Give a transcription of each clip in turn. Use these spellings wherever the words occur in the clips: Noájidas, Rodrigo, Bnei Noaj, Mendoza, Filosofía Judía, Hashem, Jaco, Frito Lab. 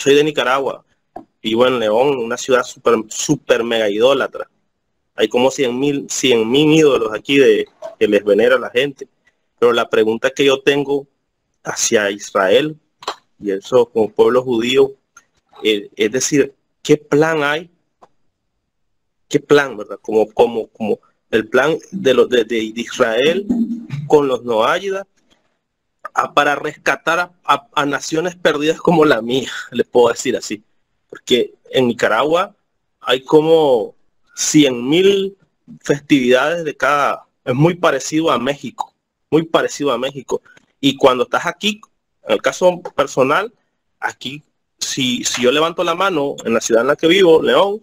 soy de Nicaragua, vivo en León, una ciudad súper mega idólatra. Hay como 100.000 ídolos aquí que les venera a la gente. Pero la pregunta que yo tengo hacia Israel y eso como pueblo judío, es decir, ¿qué plan hay? ¿Qué plan, verdad? Como el plan de Israel con los Noájidas para rescatar a naciones perdidas como la mía, les puedo decir así. Porque en Nicaragua hay como 100.000 festividades de cada... Es muy parecido a México, muy parecido a México. Y cuando estás aquí, en el caso personal, aquí, si yo levanto la mano en la ciudad en la que vivo, León,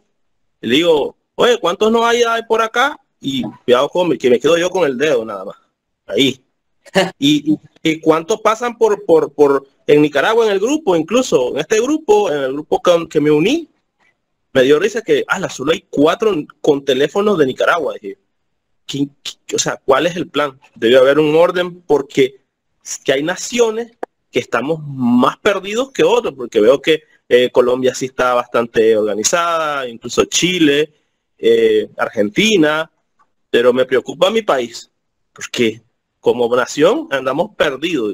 y le digo, oye, ¿cuántos no hay por acá? Y cuidado conmigo, que me quedo yo con el dedo nada más, ahí. ¿Y cuántos pasan por en Nicaragua, en el grupo, incluso en este grupo, en el grupo que me uní? Me dio risa que, solo hay 4 con teléfonos de Nicaragua. Dije, o sea, ¿cuál es el plan? Debe haber un orden porque hay naciones que estamos más perdidos que otros, porque veo que Colombia sí está bastante organizada, incluso Chile, Argentina, pero me preocupa mi país, porque como nación andamos perdidos,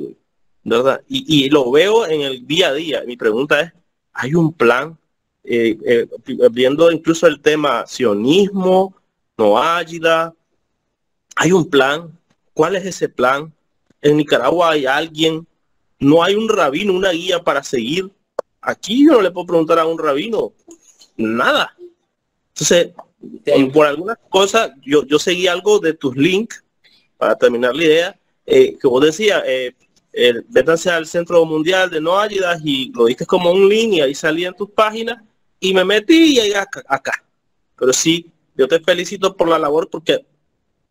¿verdad? Y lo veo en el día a día. Mi pregunta es, ¿hay un plan? Viendo incluso el tema sionismo, Noájida, ¿hay un plan? ¿Cuál es ese plan? En Nicaragua hay alguien, no hay un rabino, una guía para seguir. Aquí yo no le puedo preguntar a un rabino nada. Entonces, sí, por algunas cosas, yo seguí algo de tus links, para terminar la idea, que vos decías, vétanse al Centro Mundial de Noájidas y lo diste como un link y ahí salían tus páginas. Y me metí y llegué acá. Pero sí, yo te felicito por la labor porque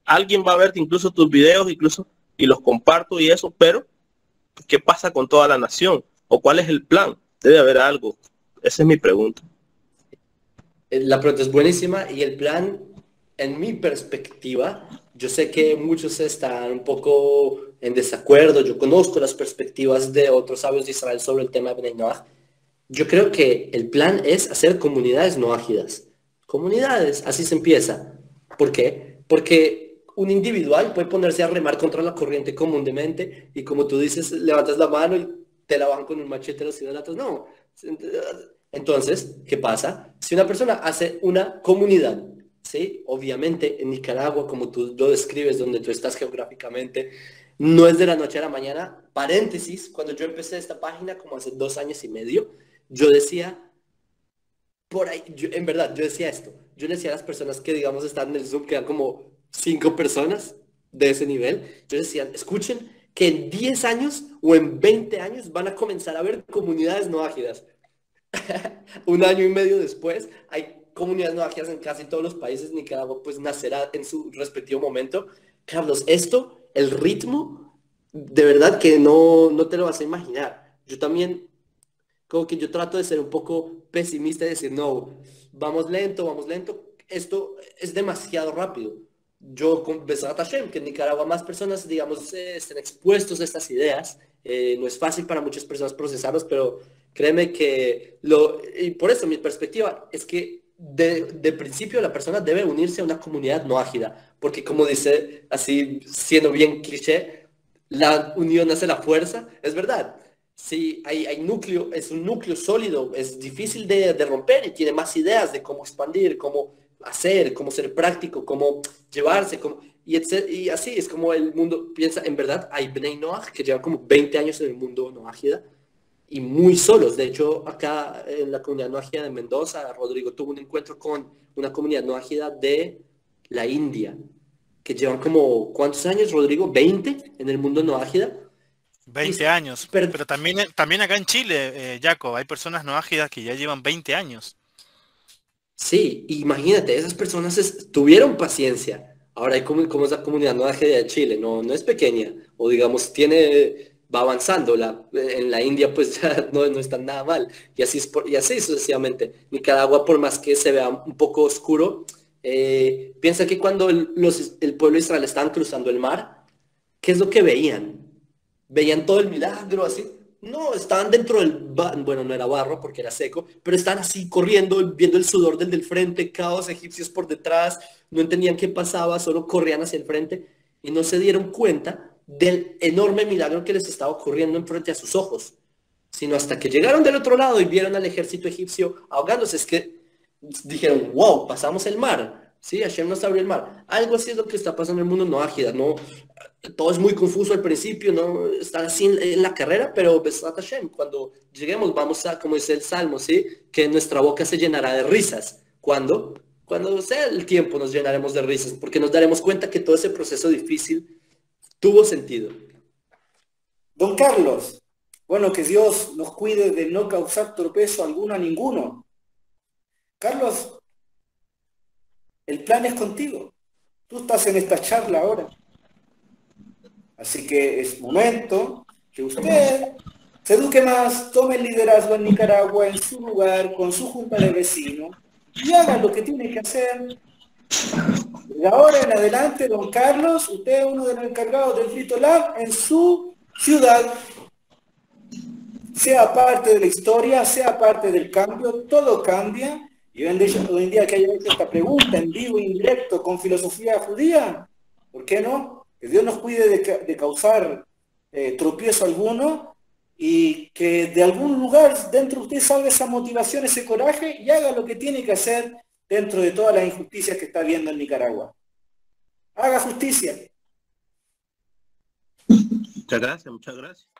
alguien va a verte incluso tus videos, incluso, y los comparto y eso, pero ¿qué pasa con toda la nación? ¿O cuál es el plan? Debe haber algo. Esa es mi pregunta. La pregunta es buenísima y el plan, en mi perspectiva, yo sé que muchos están un poco en desacuerdo. Yo conozco las perspectivas de otros sabios de Israel sobre el tema de Bnei Noaj. Yo creo que el plan es hacer comunidades noájidas. Comunidades, así se empieza. ¿Por qué? Porque un individual puede ponerse a remar contra la corriente comúnmente y como tú dices, levantas la mano y te la van con un machete los idólatras. No. Entonces, ¿qué pasa? Si una persona hace una comunidad, ¿sí? Obviamente en Nicaragua, como tú lo describes, donde tú estás geográficamente, no es de la noche a la mañana. Paréntesis, cuando yo empecé esta página, como hace 2 años y medio, yo decía, por ahí, en verdad, yo decía esto. Yo le decía a las personas que, digamos, están en el Zoom, que eran como 5 personas de ese nivel. Yo decía, escuchen, que en 10 años o en 20 años van a comenzar a haber comunidades noájidas. 1 año y medio después, hay comunidades noájidas en casi todos los países. Nicaragua, pues, nacerá en su respectivo momento. Carlos, esto... el ritmo, de verdad que no te lo vas a imaginar. Yo también, como que yo trato de ser un poco pesimista y decir, no, vamos lento, esto es demasiado rápido. Yo con Besat Hashem, que en Nicaragua más personas, digamos, estén expuestos a estas ideas. No es fácil para muchas personas procesarlos, pero créeme que, y por eso mi perspectiva es que de principio la persona debe unirse a una comunidad noájida, porque como dice, así siendo bien cliché, la unión hace la fuerza. Es verdad, si hay núcleo, es un núcleo sólido, es difícil de romper y tiene más ideas de cómo expandir, cómo hacer, cómo ser práctico, cómo llevarse, y así es como el mundo piensa. En verdad hay Bnei Noaj que llevan como 20 años en el mundo noájida, y muy solos. De hecho, acá en la comunidad noájida de Mendoza, Rodrigo tuvo un encuentro con una comunidad noájida de la India, que llevan como, ¿cuántos años, Rodrigo? ¿20 en el mundo noájida? 20 años, pero también acá en Chile, Jaco, hay personas noájidas que ya llevan 20 años. Sí, imagínate, esas personas tuvieron paciencia. Ahora hay como esa comunidad noájida de Chile, no es pequeña, o digamos, va avanzando. En la India pues ya no está nada mal, y así sucesivamente. Nicaragua, por más que se vea un poco oscuro, piensa que cuando el pueblo israelí estaban cruzando el mar, ¿qué es lo que veían? Veían todo el milagro así, No, estaban dentro del barro, bueno, no era barro porque era seco, pero estaban así corriendo, viendo el sudor del frente, caos, egipcios por detrás, no entendían qué pasaba, solo corrían hacia el frente y no se dieron cuenta del enorme milagro que les estaba ocurriendo enfrente a sus ojos, sino hasta que llegaron del otro lado y vieron al ejército egipcio ahogándose. Es que dijeron, wow, pasamos el mar, sí, Hashem nos abrió el mar. Algo así es lo que está pasando en el mundo noájida, ¿no? Todo es muy confuso al principio, ¿no? Están así en la carrera, pero Besat Hashem, cuando lleguemos vamos a, como dice el Salmo, ¿sí? Que nuestra boca se llenará de risas. ¿Cuándo? Cuando sea el tiempo nos llenaremos de risas, porque nos daremos cuenta que todo ese proceso difícil tuvo sentido. Don Carlos, bueno, que Dios nos cuide de no causar tropezo alguno a ninguno. Carlos, el plan es contigo. Tú estás en esta charla ahora. Así que es momento que usted se eduque más, tome el liderazgo en Nicaragua, en su lugar, con su junta de vecinos, y haga lo que tiene que hacer. De ahora en adelante, don Carlos, usted es uno de los encargados del Frito Lab en su ciudad. Sea parte de la historia, sea parte del cambio, todo cambia. Y hoy en día que haya hecho esta pregunta en vivo y en directo con Filosofía Judía, ¿por qué no? Que Dios nos cuide de causar tropiezo alguno y que de algún lugar dentro de usted salga esa motivación, ese coraje y haga lo que tiene que hacer dentro de todas las injusticias que está viendo en Nicaragua. Haga justicia. Muchas gracias, muchas gracias.